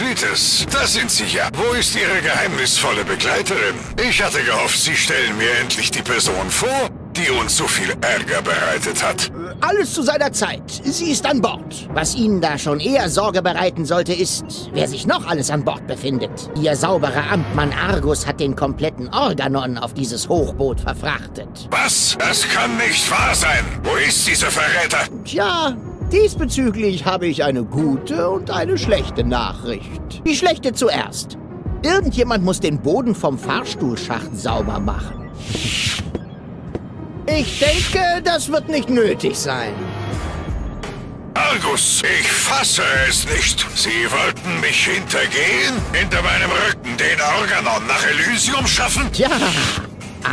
Heraklites, das sind Sie ja. Wo ist Ihre geheimnisvolle Begleiterin? Ich hatte gehofft, Sie stellen mir endlich die Person vor, die uns so viel Ärger bereitet hat. Alles zu seiner Zeit. Sie ist an Bord. Was Ihnen da schon eher Sorge bereiten sollte, ist, wer sich noch alles an Bord befindet. Ihr sauberer Amtmann Argus hat den kompletten Organon auf dieses Hochboot verfrachtet. Was? Das kann nicht wahr sein. Wo ist dieser Verräter? Tja, diesbezüglich habe ich eine gute und eine schlechte Nachricht. Die schlechte zuerst. Irgendjemand muss den Boden vom Fahrstuhlschacht sauber machen. Ich denke, das wird nicht nötig sein. Argus, ich fasse es nicht. Sie wollten mich hintergehen? Hinter meinem Rücken den Organon nach Elysium schaffen? Tja,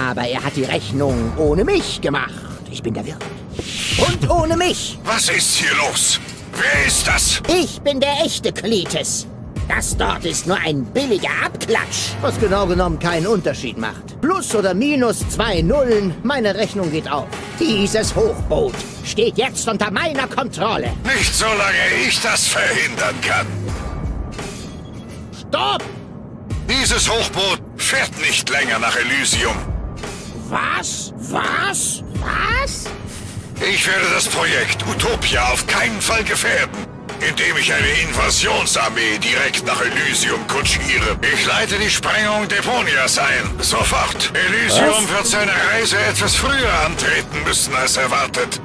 aber er hat die Rechnung ohne mich gemacht. Ich bin der Wirt. Und ohne mich. Was ist hier los? Wer ist das? Ich bin der echte Kletes. Das dort ist nur ein billiger Abklatsch. Was genau genommen keinen Unterschied macht. Plus oder minus 2 Nullen, meine Rechnung geht auf. Dieses Hochboot steht jetzt unter meiner Kontrolle. Nicht solange ich das verhindern kann. Stopp! Dieses Hochboot fährt nicht länger nach Elysium. Was? Was? Was? Ich werde das Projekt Utopia auf keinen Fall gefährden, indem ich eine Invasionsarmee direkt nach Elysium kutschiere. Ich leite die Sprengung Deponias ein. Sofort. Elysium wird seine Reise etwas früher antreten müssen als erwartet.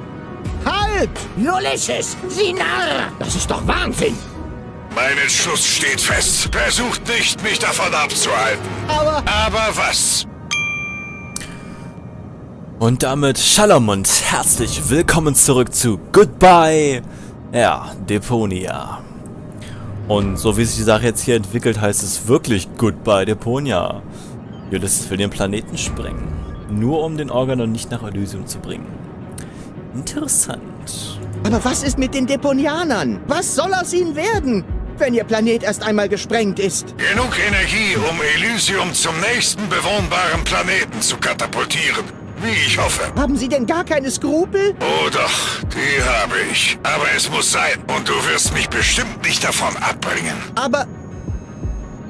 Halt! Ulysses, Sie Narr! Das ist doch Wahnsinn! Mein Entschluss steht fest. Versucht nicht, mich davon abzuhalten. Aber was? Und damit Shalom und herzlich willkommen zurück zu Goodbye! Ja, Deponia. Und so wie sich die Sache jetzt hier entwickelt, heißt es wirklich Goodbye Deponia. Ulysses will den Planeten sprengen. Nur um den Organon nicht nach Elysium zu bringen. Interessant. Aber was ist mit den Deponianern? Was soll aus ihnen werden, wenn ihr Planet erst einmal gesprengt ist? Genug Energie, um Elysium zum nächsten bewohnbaren Planeten zu katapultieren. Wie ich hoffe. Haben Sie denn gar keine Skrupel? Oh doch, die habe ich. Aber es muss sein. Und du wirst mich bestimmt nicht davon abbringen. Aber...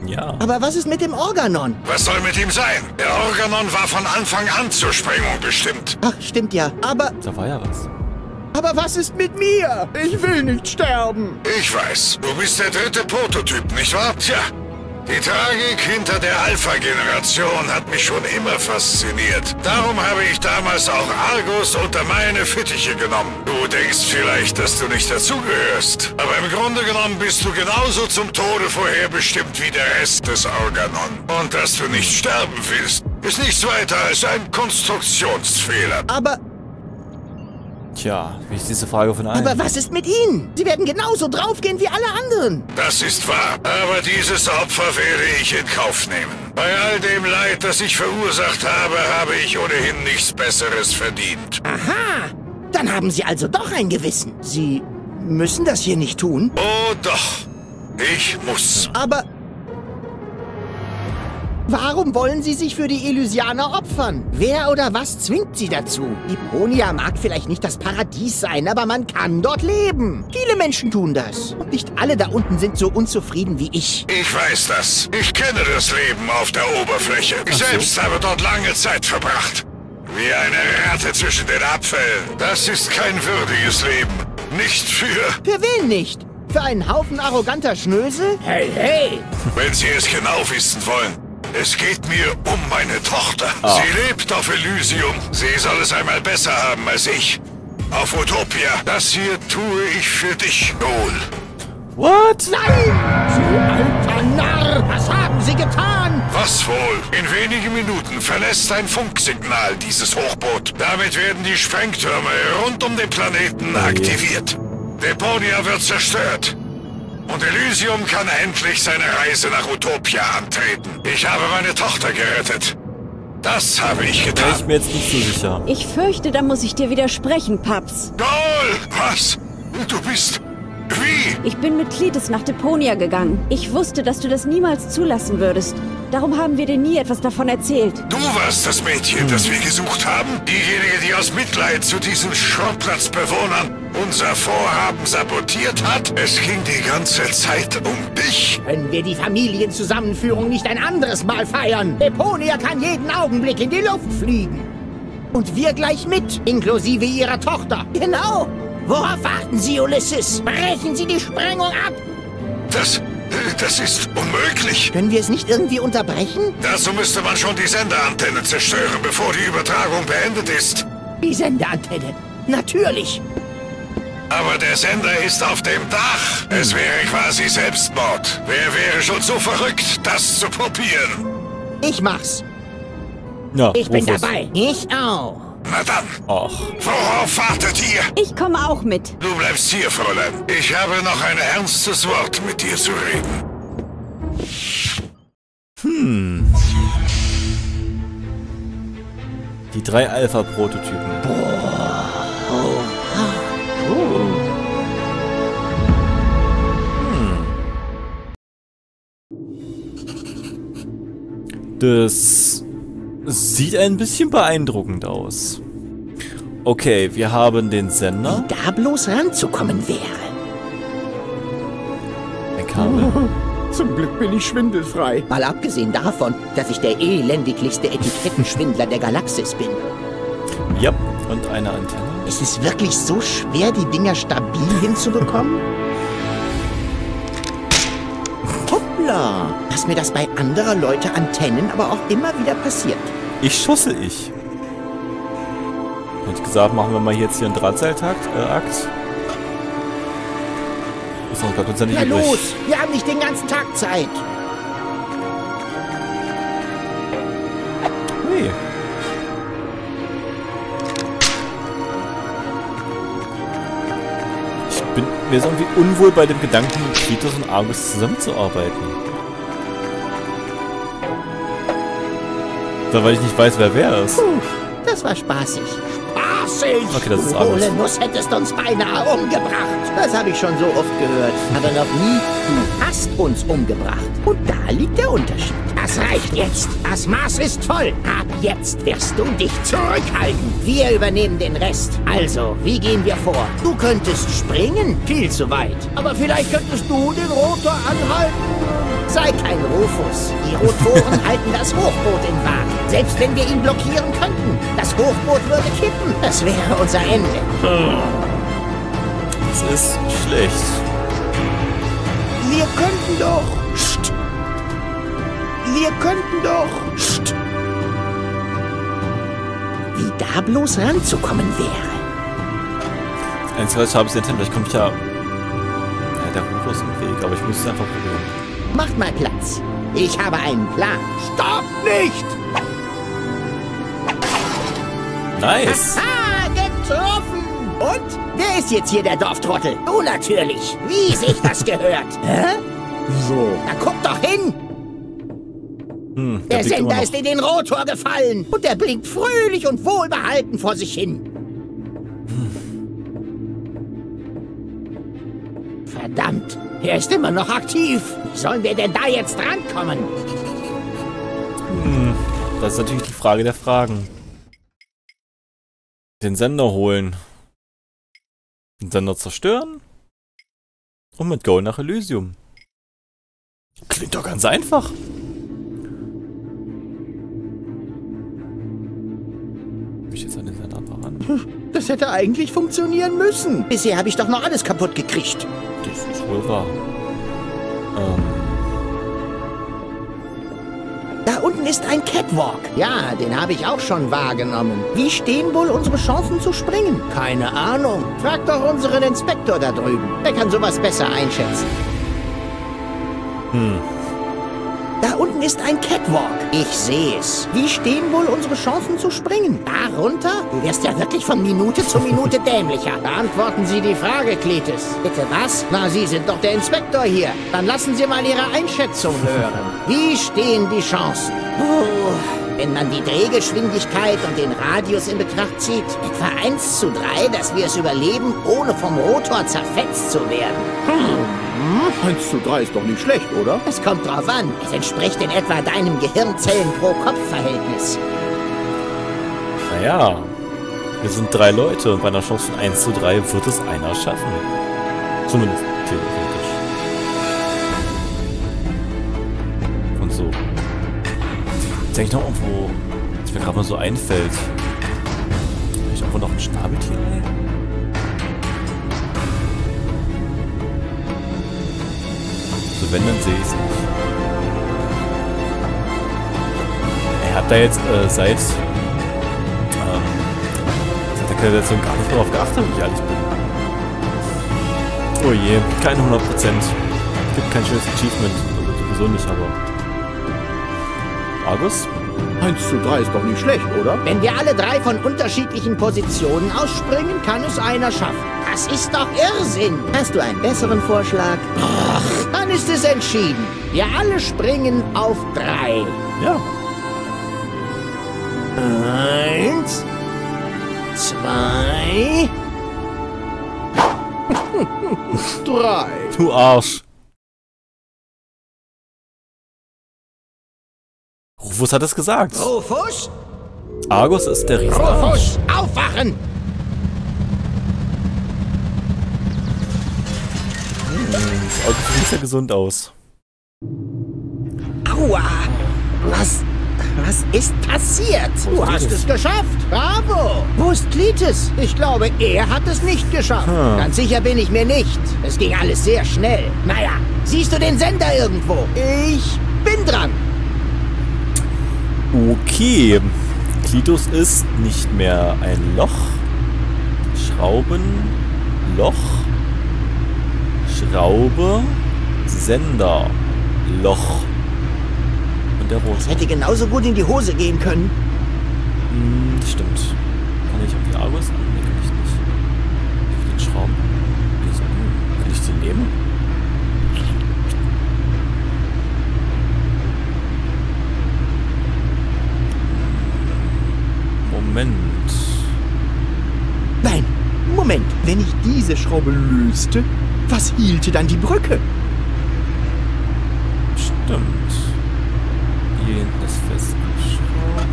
ja. Aber was ist mit dem Organon? Was soll mit ihm sein? Der Organon war von Anfang an zur Sprengung bestimmt. Ach, stimmt ja. Aber... da war ja was. Aber was ist mit mir? Ich will nicht sterben. Ich weiß. Du bist der dritte Prototyp, nicht wahr? Tja. Die Tragik hinter der Alpha-Generation hat mich schon immer fasziniert. Darum habe ich damals auch Argus unter meine Fittiche genommen. Du denkst vielleicht, dass du nicht dazugehörst. Aber im Grunde genommen bist du genauso zum Tode vorherbestimmt wie der Rest des Organon. Und dass du nicht sterben willst, ist nichts weiter als ein Konstruktionsfehler. Aber... tja, wie ist diese Frage von allen? Aber was ist mit Ihnen? Sie werden genauso draufgehen wie alle anderen. Das ist wahr. Aber dieses Opfer werde ich in Kauf nehmen. Bei all dem Leid, das ich verursacht habe, habe ich ohnehin nichts Besseres verdient. Aha! Dann haben Sie also doch ein Gewissen. Sie müssen das hier nicht tun. Oh doch. Ich muss. Aber... warum wollen Sie sich für die Elysianer opfern? Wer oder was zwingt Sie dazu? Deponia mag vielleicht nicht das Paradies sein, aber man kann dort leben. Viele Menschen tun das. Und nicht alle da unten sind so unzufrieden wie ich. Ich weiß das. Ich kenne das Leben auf der Oberfläche. Ich selbst habe dort lange Zeit verbracht. Wie eine Ratte zwischen den Abfällen. Das ist kein würdiges Leben. Nicht für... für wen nicht? Für einen Haufen arroganter Schnösel? Hey, hey! Wenn Sie es genau wissen wollen... es geht mir um meine Tochter. Oh. Sie lebt auf Elysium. Sie soll es einmal besser haben als ich. Auf Utopia. Das hier tue ich für dich, Noel. What? Nein! Du alter Narr! Was haben Sie getan? Was wohl? In wenigen Minuten verlässt ein Funksignal dieses Hochboot. Damit werden die Sprengtürme rund um den Planeten aktiviert. Deponia wird zerstört. Und Elysium kann endlich seine Reise nach Utopia antreten. Ich habe meine Tochter gerettet. Das habe ich getan. Da ist mir jetzt nicht so sicher. Ich fürchte, da muss ich dir widersprechen, Paps. Noel! Was? Du bist... Wie? Ich bin mit Cletis nach Deponia gegangen. Ich wusste, dass du das niemals zulassen würdest. Darum haben wir dir nie etwas davon erzählt. Du warst das Mädchen, das wir gesucht haben. Diejenige, die aus Mitleid zu diesen Schrottplatzbewohnern unser Vorhaben sabotiert hat. Es ging die ganze Zeit um dich. Können wir die Familienzusammenführung nicht ein anderes Mal feiern? Deponia kann jeden Augenblick in die Luft fliegen. Und wir gleich mit, inklusive ihrer Tochter. Genau. Worauf warten Sie, Ulysses? Brechen Sie die Sprengung ab! Das ist unmöglich. Können wir es nicht irgendwie unterbrechen? Dazu müsste man schon die Senderantenne zerstören, bevor die Übertragung beendet ist. Die Senderantenne? Natürlich. Aber der Sender ist auf dem Dach. Es wäre quasi Selbstmord. Wer wäre schon so verrückt, das zu probieren? Ich mach's. Ja, ich bin dabei. Ich auch. Na dann. Och. Worauf wartet ihr? Ich komme auch mit. Du bleibst hier, Fräulein. Ich habe noch ein ernstes Wort mit dir zu reden. Die 3 Alpha-Prototypen. Boah. Oh. Das sieht ein bisschen beeindruckend aus. Okay, wir haben den Sender. Wie da bloß ranzukommen wäre. Ein Kabel. Zum Glück bin ich schwindelfrei. Mal abgesehen davon, dass ich der elendiglichste Etikettenschwindler der Galaxis bin. Ja, und eine Antenne. Ist es wirklich so schwer, die Dinger stabil hinzubekommen? Dass mir das bei anderer Leute Antennen aber auch immer wieder passiert. Ich schussel. Hätte ich gesagt, machen wir mal jetzt hier einen Drahtseilakt. Ist noch uns ja nicht übrig. Los, wir haben nicht den ganzen Tag Zeit. Nee. Mir ist irgendwie unwohl bei dem Gedanken, mit Cletis und Argus zusammenzuarbeiten. Da, weil ich nicht weiß, wer wer ist. Puh, das war spaßig. Spaßig! Okay, das ist Argus. Olenus hättest uns beinahe umgebracht. Das habe ich schon so oft gehört. Aber noch nie, du hast uns umgebracht. Und da liegt der Unterschied. Das reicht jetzt. Das Maß ist voll. Ab jetzt wirst du dich zurückhalten. Wir übernehmen den Rest. Also, wie gehen wir vor? Du könntest springen? Viel zu weit. Aber vielleicht könntest du den Rotor anhalten. Sei kein Rufus. Die Rotoren halten das Hochboot in Waage. Selbst wenn wir ihn blockieren könnten, das Hochboot würde kippen. Das wäre unser Ende. Das ist schlecht. Wir könnten doch... Psst. Wie da bloß ranzukommen wäre. Eins, was habe ich denn? Vielleicht kommt ja... Der Ruder ist im Weg, aber ich muss es einfach probieren. Macht mal Platz. Ich habe einen Plan. Stopp nicht! Nice. Aha, getroffen! Und? Wer ist jetzt hier der Dorftrottel? Du natürlich. Wie sich das gehört. Hä? So. Na guck doch hin! Der Sender ist in den Rotor gefallen und er blinkt fröhlich und wohlbehalten vor sich hin. Verdammt, er ist immer noch aktiv. Wie sollen wir denn da jetzt rankommen? Das ist natürlich die Frage der Fragen. Den Sender holen. Den Sender zerstören. Und mit Go nach Elysium. Klingt doch ganz einfach. Ich jetzt an den Sender ran. Das hätte eigentlich funktionieren müssen. Bisher habe ich doch noch alles kaputt gekriegt. Das ist wohl wahr. Da unten ist ein Catwalk. Ja, den habe ich auch schon wahrgenommen. Wie stehen wohl unsere Chancen zu springen? Keine Ahnung. Frag doch unseren Inspektor da drüben. Der kann sowas besser einschätzen. Da unten ist ein Catwalk. Ich sehe es. Wie stehen wohl unsere Chancen zu springen? Darunter? Du wirst ja wirklich von Minute zu Minute dämlicher. Beantworten Sie die Frage, Cletis. Bitte was? Na, Sie sind doch der Inspektor hier. Dann lassen Sie mal Ihre Einschätzung hören. Wie stehen die Chancen? Wenn man die Drehgeschwindigkeit und den Radius in Betracht zieht, etwa 1:3, dass wir es überleben, ohne vom Rotor zerfetzt zu werden. 1:3 ist doch nicht schlecht, oder? Es kommt drauf an. Es entspricht in etwa deinem Gehirnzellen-pro-Kopf-Verhältnis. Naja, wir sind 3 Leute und bei einer Chance von 1:3 wird es einer schaffen. Zumindest theoretisch. Und so. Jetzt denke ich noch irgendwo, was mir gerade mal so einfällt. Kann ich irgendwo noch ein Schnabeltier nehmen? Also wenn, dann sehe ich es nicht. Er hat da jetzt seit der Kanalisation gar nicht darauf geachtet, wenn ich ehrlich bin. Oh je, keine 100%. Gibt kein schönes Achievement. Also sowieso nicht, aber... Argus? 1:3 ist doch nicht schlecht, oder? Wenn wir alle 3 von unterschiedlichen Positionen ausspringen, kann es einer schaffen. Das ist doch Irrsinn! Hast du einen besseren Vorschlag? Ach, dann ist es entschieden. Wir alle springen auf 3. Ja. 1, 2... 3. Du Arsch. Rufus hat es gesagt. Rufus? Argus ist der Riese. Rufus, aufwachen! Das Auto sieht ja gesund aus. Aua! Was ist passiert? Du hast es geschafft! Bravo! Wo ist Cletus? Ich glaube, er hat es nicht geschafft. Ganz sicher bin ich mir nicht. Es ging alles sehr schnell. Naja, siehst du den Sender irgendwo? Ich bin dran. Okay, Cletus ist nicht mehr ein Loch. Schrauben, Loch, Schraube, Sender, Loch. Und der Rose. Das hätte genauso gut in die Hose gehen können. Stimmt. Kann ich auf die Argus? Nee, kann ich nicht. Auf den Schrauben. Kann ich die nehmen? Moment. Nein, Moment. Wenn ich diese Schraube löste, was hielte dann die Brücke? Stimmt. Hier hinten ist festgeschraubt.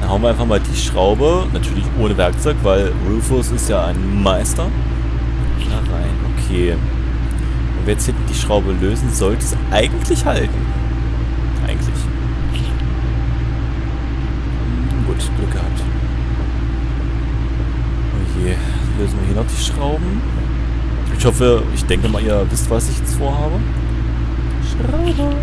Dann hauen wir einfach mal die Schraube, natürlich ohne Werkzeug, weil Rufus ist ja ein Meister. Da rein, okay. Und wenn jetzt hinten die Schraube lösen, sollte es eigentlich halten. Eigentlich. Gut, Glück gehabt. Lösen wir hier noch die Schrauben. Ich hoffe, ich denke mal, ihr wisst, was ich jetzt vorhabe. Schraube.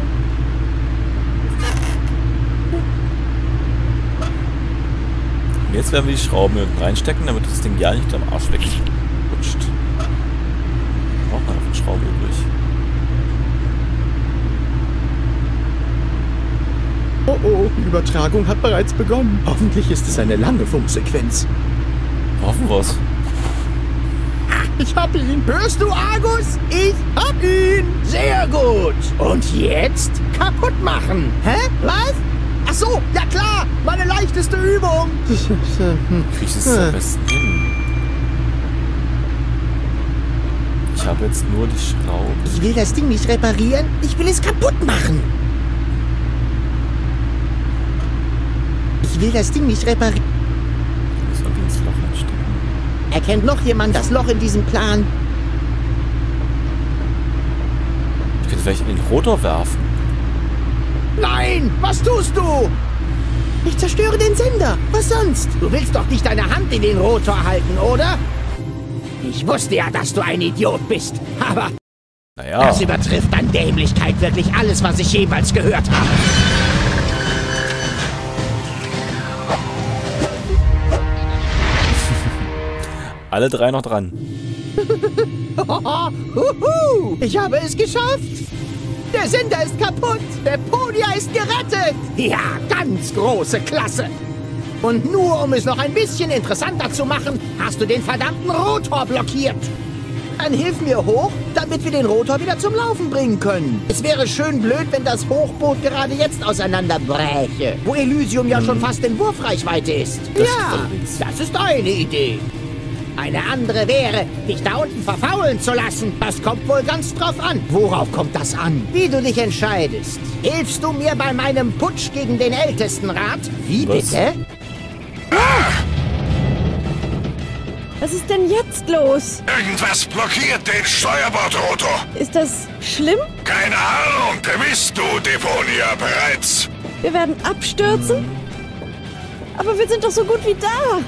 Und jetzt werden wir die Schrauben hier reinstecken, damit das Ding ja nicht am Arsch wegrutscht. Braucht man noch eine Schraube übrig. Oh oh, die Übertragung hat bereits begonnen. Hoffentlich ist es eine lange Funksequenz. Hoffen wir's. Ich hab ihn. Hörst du, Argus? Ich hab ihn. Sehr gut. Und jetzt kaputt machen. Hä? Was? Ach so, ja klar. Meine leichteste Übung. Kriegst es am besten hin. Ich habe jetzt nur die Schraube. Ich will das Ding nicht reparieren. Ich will es kaputt machen. Ich will das Ding nicht reparieren. Erkennt noch jemand das Loch in diesem Plan? Ich könnte vielleicht in den Rotor werfen. Nein! Was tust du? Ich zerstöre den Sender. Was sonst? Du willst doch nicht deine Hand in den Rotor halten, oder? Ich wusste ja, dass du ein Idiot bist. Aber naja. Das übertrifft an Dämlichkeit wirklich alles, was ich jemals gehört habe. Alle 3 noch dran. Ich habe es geschafft. Der Sender ist kaputt. Der Podia ist gerettet. Ja, ganz große Klasse. Und nur um es noch ein bisschen interessanter zu machen, hast du den verdammten Rotor blockiert. Dann hilf mir hoch, damit wir den Rotor wieder zum Laufen bringen können. Es wäre schön blöd, wenn das Hochboot gerade jetzt auseinanderbräche, wo Elysium ja schon fast in Wurfreichweite ist. Das das ist eine Idee. Eine andere wäre, dich da unten verfaulen zu lassen. Das kommt wohl ganz drauf an. Worauf kommt das an? Wie du dich entscheidest. Hilfst du mir bei meinem Putsch gegen den Ältestenrat? Wie bitte? Was ist denn jetzt los? Irgendwas blockiert den Steuerbordrotor. Ist das schlimm? Keine Ahnung, gewiss, du Deponia bereits. Wir werden abstürzen? Aber wir sind doch so gut wie da.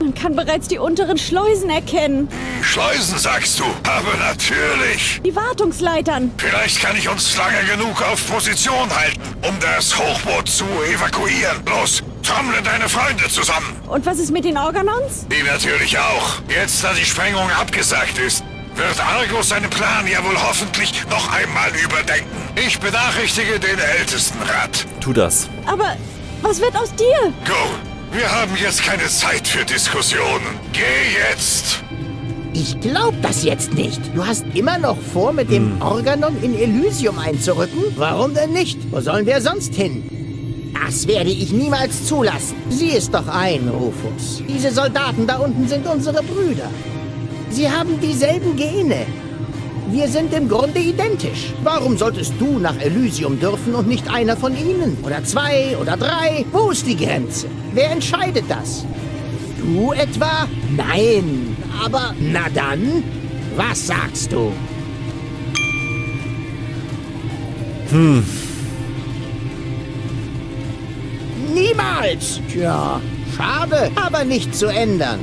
Man kann bereits die unteren Schleusen erkennen. Schleusen, sagst du? Aber natürlich. Die Wartungsleitern. Vielleicht kann ich uns lange genug auf Position halten, um das Hochboot zu evakuieren. Los, trommle deine Freunde zusammen. Und was ist mit den Organons? Die natürlich auch. Jetzt, da die Sprengung abgesagt ist, wird Argus seinen Plan ja wohl hoffentlich noch einmal überdenken. Ich benachrichtige den Ältestenrat. Tu das. Aber was wird aus dir? Go. Wir haben jetzt keine Zeit für Diskussionen. Geh jetzt! Ich glaub das jetzt nicht. Du hast immer noch vor, mit dem Organon in Elysium einzurücken? Warum denn nicht? Wo sollen wir sonst hin? Das werde ich niemals zulassen. Sieh es doch ein, Rufus. Diese Soldaten da unten sind unsere Brüder. Sie haben dieselben Gene. Wir sind im Grunde identisch. Warum solltest du nach Elysium dürfen und nicht einer von ihnen? Oder zwei oder drei? Wo ist die Grenze? Wer entscheidet das? Du etwa? Nein, aber... Na dann, was sagst du? Niemals! Tja, schade, aber nicht zu ändern.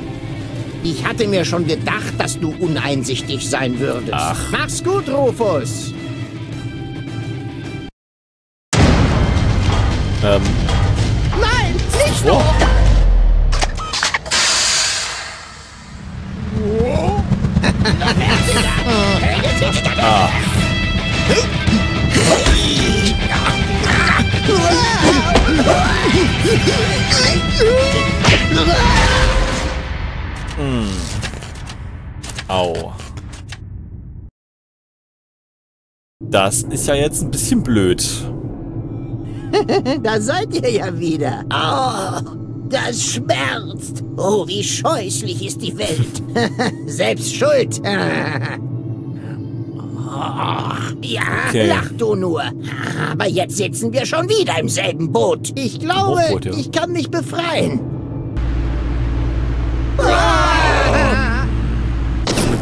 Ich hatte mir schon gedacht, dass du uneinsichtig sein würdest. Ach. Mach's gut, Rufus! Nein, nicht nur! Au. Das ist ja jetzt ein bisschen blöd. Da seid ihr ja wieder. Oh, das schmerzt. Oh, wie scheußlich ist die Welt. Selbst schuld. Ja, okay. Lach du nur. Aber jetzt sitzen wir schon wieder im selben Boot. Ich glaube, Hochboot, ja. Ich kann mich befreien.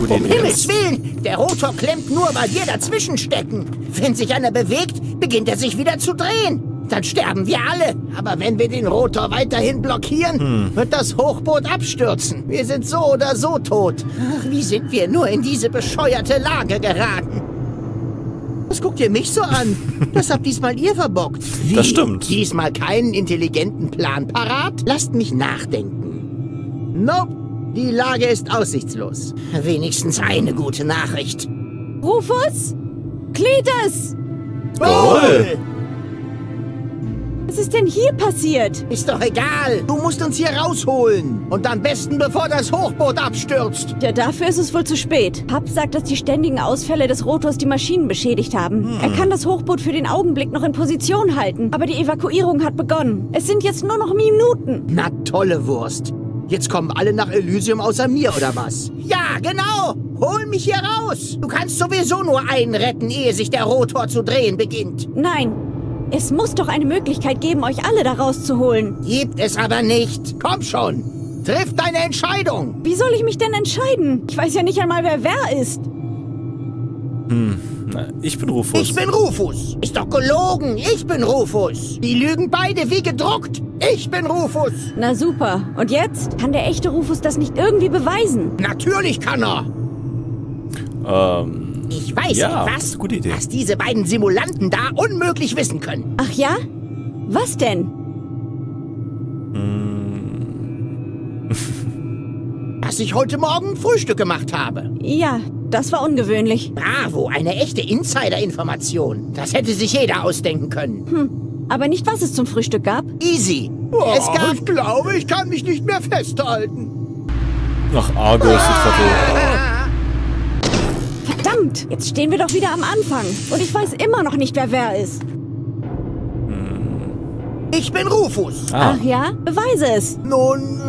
Um Himmels Willen! Der Rotor klemmt nur, weil wir dazwischen stecken. Wenn sich einer bewegt, beginnt er sich wieder zu drehen. Dann sterben wir alle. Aber wenn wir den Rotor weiterhin blockieren, wird das Hochboot abstürzen. Wir sind so oder so tot. Ach, wie sind wir nur in diese bescheuerte Lage geraten? Was guckt ihr mich so an? Das habt diesmal ihr verbockt. Wie? Das stimmt. Diesmal keinen intelligenten Plan parat? Lasst mich nachdenken. Nope. Die Lage ist aussichtslos. Wenigstens eine gute Nachricht. Rufus? Kletes! Wohl! Was ist denn hier passiert? Ist doch egal. Du musst uns hier rausholen. Und am besten, bevor das Hochboot abstürzt. Ja, dafür ist es wohl zu spät. Hub sagt, dass die ständigen Ausfälle des Rotors die Maschinen beschädigt haben. Er kann das Hochboot für den Augenblick noch in Position halten. Aber die Evakuierung hat begonnen. Es sind jetzt nur noch Minuten. Na, tolle Wurst. Jetzt kommen alle nach Elysium außer mir, oder was? Ja, genau! Hol mich hier raus! Du kannst sowieso nur einen retten, ehe sich der Rotor zu drehen beginnt. Nein, es muss doch eine Möglichkeit geben, euch alle da rauszuholen. Gibt es aber nicht. Komm schon, triff deine Entscheidung. Wie soll ich mich denn entscheiden? Ich weiß ja nicht einmal, wer ist. Ich bin Rufus. Ich bin Rufus. Ist doch gelogen. Ich bin Rufus. Die lügen beide wie gedruckt. Ich bin Rufus. Na super. Und jetzt? Kann der echte Rufus das nicht irgendwie beweisen? Natürlich kann er. Ich weiß ja, etwas, gute Idee. Was diese beiden Simulanten da unmöglich wissen können. Ach ja? Was denn? Dass ich heute Morgen Frühstück gemacht habe. Ja. Das war ungewöhnlich. Bravo, eine echte Insider-Information. Das hätte sich jeder ausdenken können. Aber nicht, was es zum Frühstück gab? Easy. Oh, es gab... Ich glaube, ich kann mich nicht mehr festhalten. Ach, Argus, ich verstehe. Verdammt! Jetzt stehen wir doch wieder am Anfang. Und ich weiß immer noch nicht, wer ist. Ich bin Rufus. Ah. Ach ja? Beweise es. Nun,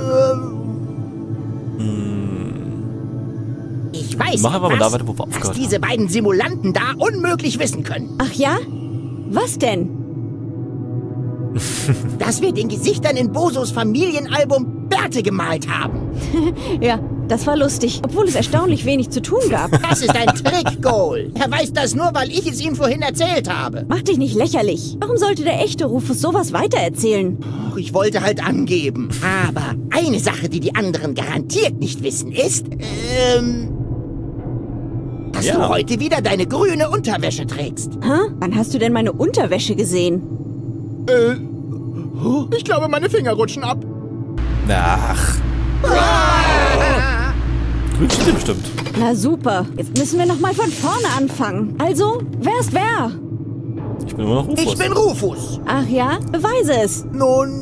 ich weiß was diese beiden Simulanten da unmöglich wissen können. Ach ja? Was denn? Dass wir den Gesichtern in Bosos Familienalbum Bärte gemalt haben. Ja, das war lustig. Obwohl es erstaunlich wenig zu tun gab. Das ist ein Trick, Cole. Er weiß das nur, weil ich es ihm vorhin erzählt habe. Mach dich nicht lächerlich. Warum sollte der echte Rufus sowas weitererzählen? Ich wollte halt angeben. Aber eine Sache, die die anderen garantiert nicht wissen, ist, dass du heute wieder deine grüne Unterwäsche trägst. Hä? Wann hast du denn meine Unterwäsche gesehen? Ich glaube, meine Finger rutschen ab. Ach. Grün stimmt bestimmt. Na super. Jetzt müssen wir nochmal von vorne anfangen. Also, wer ist wer? Ich bin immer noch Rufus. Ich bin Rufus. Ach ja? Beweise es. Nun,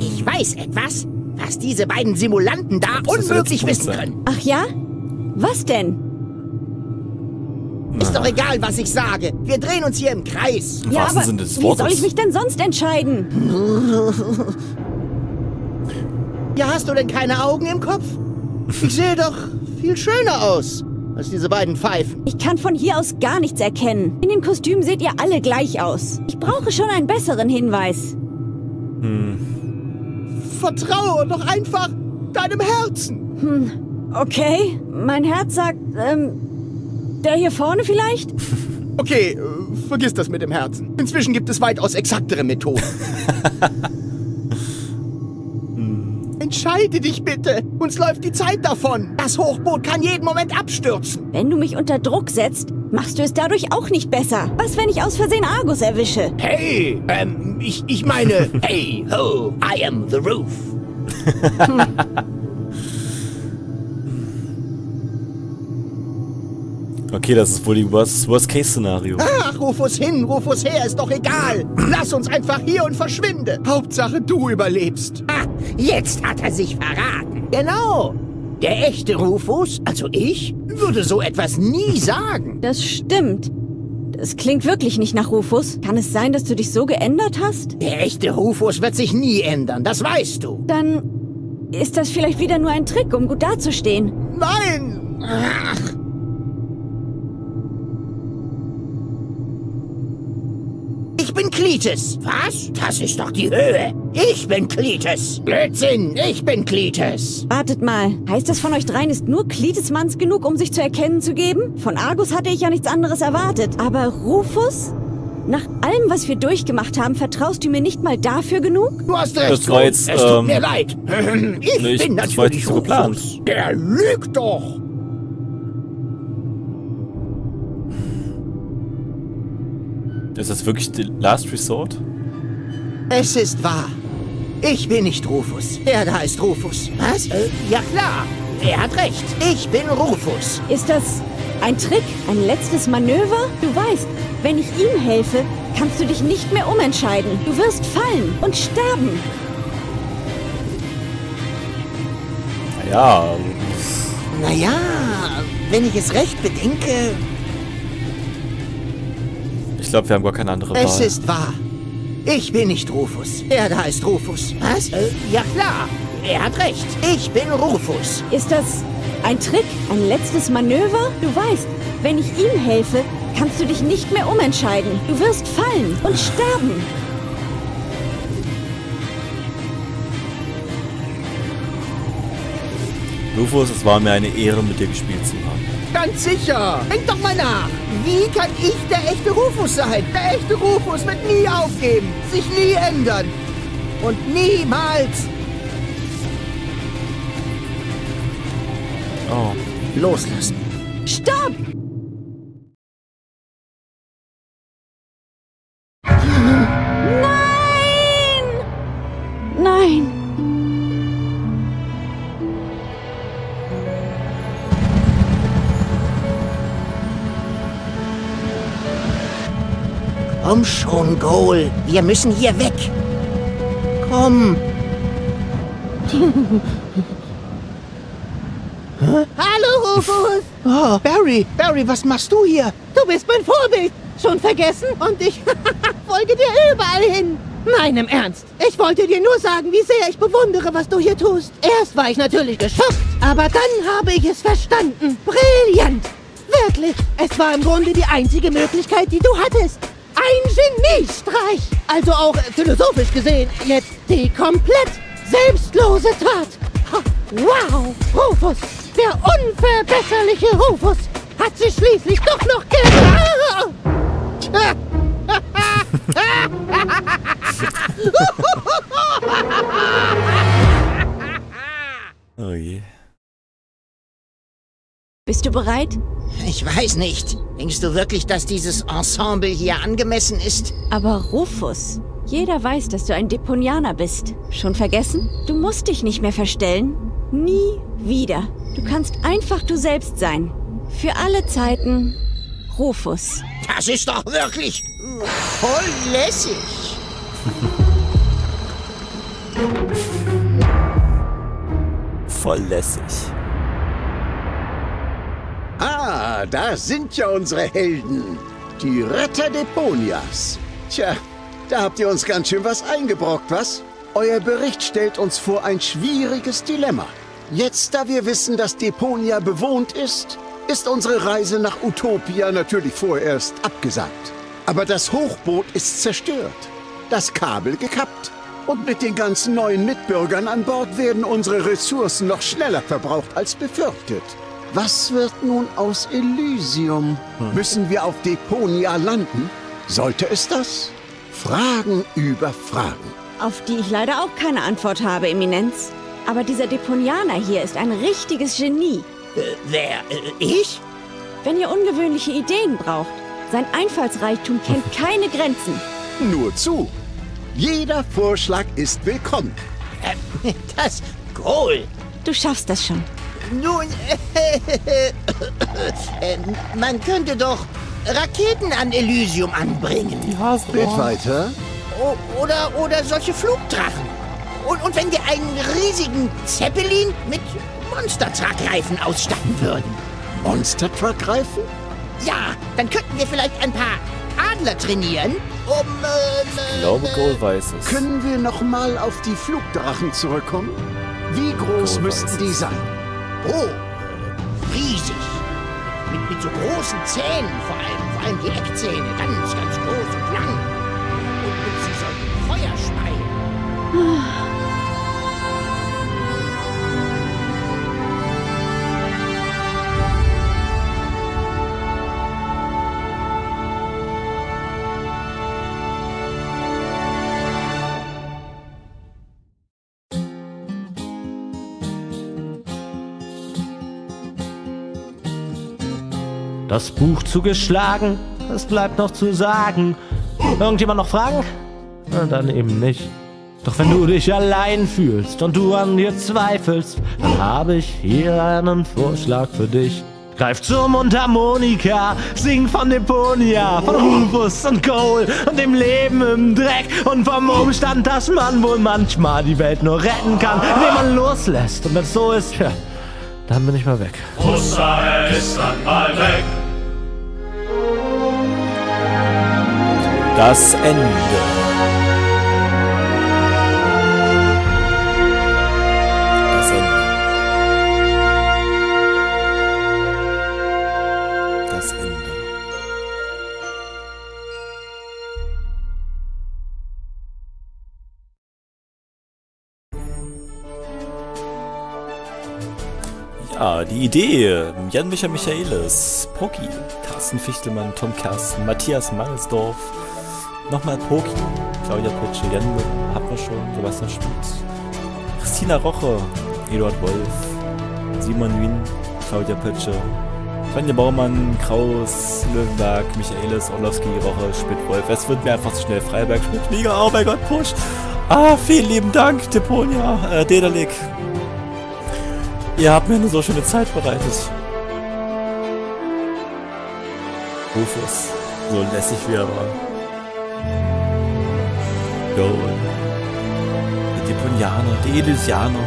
ich weiß etwas, was diese beiden Simulanten da unmöglich wissen können. Ach ja? Was denn? Ist doch egal, was ich sage. Wir drehen uns hier im Kreis. Ja, aber wie soll ich mich denn sonst entscheiden? Ja, hast du denn keine Augen im Kopf? Ich sehe doch viel schöner aus als diese beiden Pfeifen. Ich kann von hier aus gar nichts erkennen. In dem Kostüm seht ihr alle gleich aus. Ich brauche schon einen besseren Hinweis. Vertraue doch einfach deinem Herzen. Okay, mein Herz sagt, der hier vorne vielleicht? Okay, vergiss das mit dem Herzen. Inzwischen gibt es weitaus exaktere Methoden. Entscheide dich bitte. Uns läuft die Zeit davon. Das Hochboot kann jeden Moment abstürzen. Wenn du mich unter Druck setzt, machst du es dadurch auch nicht besser. Was, wenn ich aus Versehen Argus erwische? Hey, ich meine, hey, ho, I am the roof. Okay, das ist wohl die Worst-Case-Szenario. Ach, Rufus hin, Rufus her, ist doch egal. Lass uns einfach hier und verschwinde. Hauptsache, du überlebst. Ah, jetzt hat er sich verraten. Genau. Der echte Rufus, also ich, würde so etwas nie sagen. Das stimmt. Das klingt wirklich nicht nach Rufus. Kann es sein, dass du dich so geändert hast? Der echte Rufus wird sich nie ändern, das weißt du. Dann ist das vielleicht wieder nur ein Trick, um gut dazustehen. Nein! Ach. Ich bin Cletus. Was? Das ist doch die Höhe. Ich bin Cletus. Blödsinn, ich bin Cletus. Wartet mal. Heißt das, von euch dreien ist nur Cletus Manns genug, um sich zu erkennen zu geben? Von Argus hatte ich ja nichts anderes erwartet. Aber Rufus? Nach allem, was wir durchgemacht haben, vertraust du mir nicht mal dafür genug? Du hast recht, es tut mir leid. Ich bin natürlich Rufus. Der lügt doch. Ist das wirklich der Last Resort? Es ist wahr. Ich bin nicht Rufus. Er da ist Rufus. Was? Ja klar. Er hat recht. Ich bin Rufus. Ist das ein Trick? Ein letztes Manöver? Du weißt, wenn ich ihm helfe, kannst du dich nicht mehr umentscheiden. Du wirst fallen und sterben. Naja. Naja, wenn ich es recht bedenke... Ich glaube, wir haben gar keine andere Wahl. Es ist wahr. Ich bin nicht Rufus. Er da ist Rufus. Was? Ja klar. Er hat recht. Ich bin Rufus. Ist das ein Trick? Ein letztes Manöver? Du weißt, wenn ich ihm helfe, kannst du dich nicht mehr umentscheiden. Du wirst fallen und sterben. Rufus, es war mir eine Ehre, mit dir gespielt zu haben. Ganz sicher. Denk doch mal nach. Wie kann ich der echte Rufus sein? Der echte Rufus wird nie aufgeben, sich nie ändern und niemals. Oh, loslassen. Stopp! Nein! Nein! Komm schon, Cole. Wir müssen hier weg. Komm. Hä? Hallo, Rufus! Oh, Barry, was machst du hier? Du bist mein Vorbild! Schon vergessen? Und ich folge dir überall hin! Nein, im Ernst. Ich wollte dir nur sagen, wie sehr ich bewundere, was du hier tust. Erst war ich natürlich geschockt, aber dann habe ich es verstanden. Brillant! Wirklich, es war im Grunde die einzige Möglichkeit, die du hattest. Ein Geniestreich! Also auch philosophisch gesehen, jetzt die komplett selbstlose Tat. Ha, wow! Rufus, der unverbesserliche Rufus, hat sich schließlich doch noch gerettet. Oh je. Bist du bereit? Ich weiß nicht. Denkst du wirklich, dass dieses Ensemble hier angemessen ist? Aber Rufus, jeder weiß, dass du ein Deponianer bist. Schon vergessen? Du musst dich nicht mehr verstellen. Nie wieder. Du kannst einfach du selbst sein. Für alle Zeiten, Rufus. Das ist doch wirklich voll lässig. Voll lässig. Ah, da sind ja unsere Helden. Die Retter Deponias. Tja, da habt ihr uns ganz schön was eingebrockt, was? Euer Bericht stellt uns vor ein schwieriges Dilemma. Jetzt, da wir wissen, dass Deponia bewohnt ist, ist unsere Reise nach Utopia natürlich vorerst abgesagt. Aber das Hochboot ist zerstört, das Kabel gekappt. Und mit den ganzen neuen Mitbürgern an Bord werden unsere Ressourcen noch schneller verbraucht als befürchtet. Was wird nun aus Elysium? Müssen wir auf Deponia landen? Sollte es das? Fragen über Fragen. Auf die ich leider auch keine Antwort habe, Eminenz. Aber dieser Deponianer hier ist ein richtiges Genie. Wer? Ich? Wenn ihr ungewöhnliche Ideen braucht, sein Einfallsreichtum kennt keine Grenzen. Nur zu. Jeder Vorschlag ist willkommen. Das Goal. Du schaffst das schon. Nun, man könnte doch Raketen an Elysium anbringen. Ja, geht weiter. Oder solche Flugdrachen. Und wenn wir einen riesigen Zeppelin mit Monster-Truck-Reifen ausstatten würden. Monster-Truck-Reifen? Ja, dann könnten wir vielleicht ein paar Adler trainieren, um... ich glaube, Goal weiß es. Können wir nochmal auf die Flugdrachen zurückkommen? Wie groß müssten die sein? Oh, riesig. Mit so großen Zähnen vor allem die Eckzähne, ganz groß und lang. Und sie sollten Feuer speien. Das Buch zugeschlagen, es bleibt noch zu sagen. Irgendjemand noch Fragen? Na, dann eben nicht. Doch wenn du dich allein fühlst und du an dir zweifelst, dann habe ich hier einen Vorschlag für dich. Greif zur Mundharmonika, sing von Deponia, von Rufus und Goal und dem Leben im Dreck und vom Umstand, dass man wohl manchmal die Welt nur retten kann, indem man loslässt. Und wenn es so ist, ja, dann bin ich mal weg. Oster, er ist dann mal weg. Das Ende. Das Ende. Das Ende. Ja, die Idee. Jan-Micha Michaelis, Poki, Carsten Fichtelmann, Tom Kersten, Matthias Mangelsdorf, nochmal Poki, Claudia Pritschel, Jan hatten wir schon, Sebastian Schmidt, Christina Roche, Eduard Wolf, Simon Wien, Claudia Pritschel, Sonja Baumann, Kraus, Löwenberg, Michaelis, Orlowski, Roche, Schmidt, Wolf. Es wird mir einfach zu schnell. Freiberg, Schmidt, Flieger, oh mein Gott, Push. Ah, vielen lieben Dank, Deponia, Dedalik. Ihr habt mir eine so schöne Zeit bereitet. Rufus, so lässig wie er war. Goal. Die Deponianer, die Elysianer.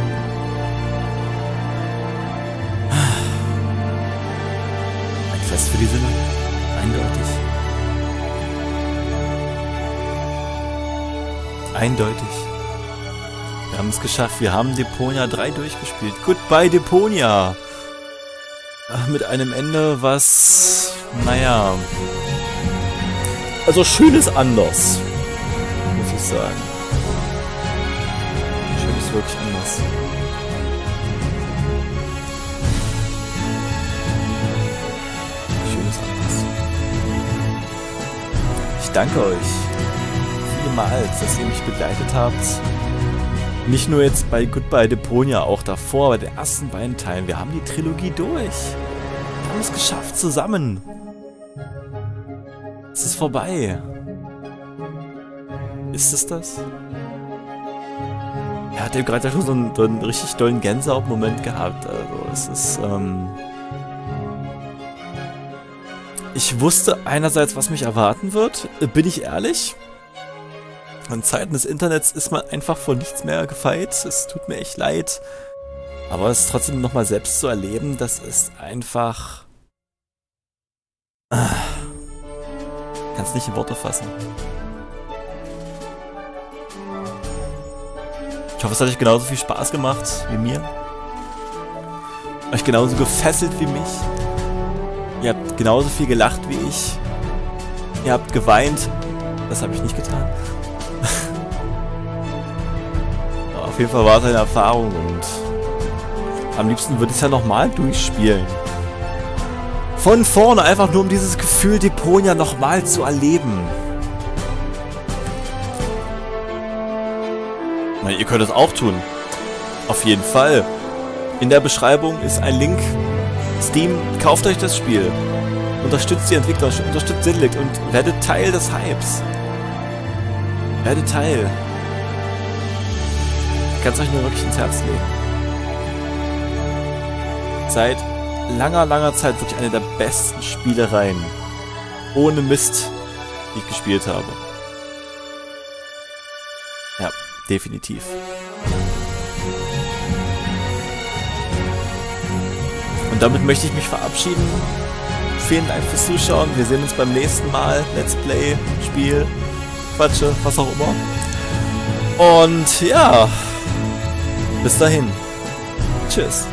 du die Sinne? Eindeutig. Wir haben es geschafft. Wir haben Deponia 3 durchgespielt. Goodbye Deponia! Mit einem Ende, was... naja... also schön ist anders. Muss ich sagen. Schön ist wirklich anders. Schön ist anders. Ich danke euch vielmals, dass ihr mich begleitet habt. Nicht nur jetzt bei Goodbye Deponia, auch davor, bei den ersten beiden Teilen. Wir haben die Trilogie durch. Wir haben es geschafft zusammen. Es ist vorbei. Ist es das? Er hat ja gerade schon so einen richtig dollen Gänsehaut-Moment gehabt. Also es ist... ich wusste einerseits, was mich erwarten wird. Bin ich ehrlich? In Zeiten des Internets ist man einfach vor nichts mehr gefeit. Es tut mir echt leid. Aber es trotzdem nochmal selbst zu erleben, das ist einfach... kann es nicht in Worte fassen. Ich hoffe, es hat euch genauso viel Spaß gemacht wie mir. Euch genauso gefesselt wie mich. Ihr habt genauso viel gelacht wie ich. Ihr habt geweint. Das habe ich nicht getan. Auf jeden Fall war es eine Erfahrung und am liebsten würde ich es ja nochmal durchspielen. Von vorne, einfach nur um dieses Gefühl Deponia nochmal zu erleben. Na, ihr könnt es auch tun. Auf jeden Fall. In der Beschreibung ist ein Link. Steam, kauft euch das Spiel. Unterstützt die Entwickler, unterstützt Sidlic und werdet Teil des Hypes. Werdet Teil. Ich kann es euch nur wirklich ins Herz legen. Seit langer, langer Zeit wirklich eine der besten Spielereien. Ohne Mist, die ich gespielt habe. Ja, definitiv. Und damit möchte ich mich verabschieden. Vielen Dank fürs Zuschauen. Wir sehen uns beim nächsten Mal. Let's Play, Spiel, Quatsche, was auch immer. Und ja... bis dahin. Tschüss.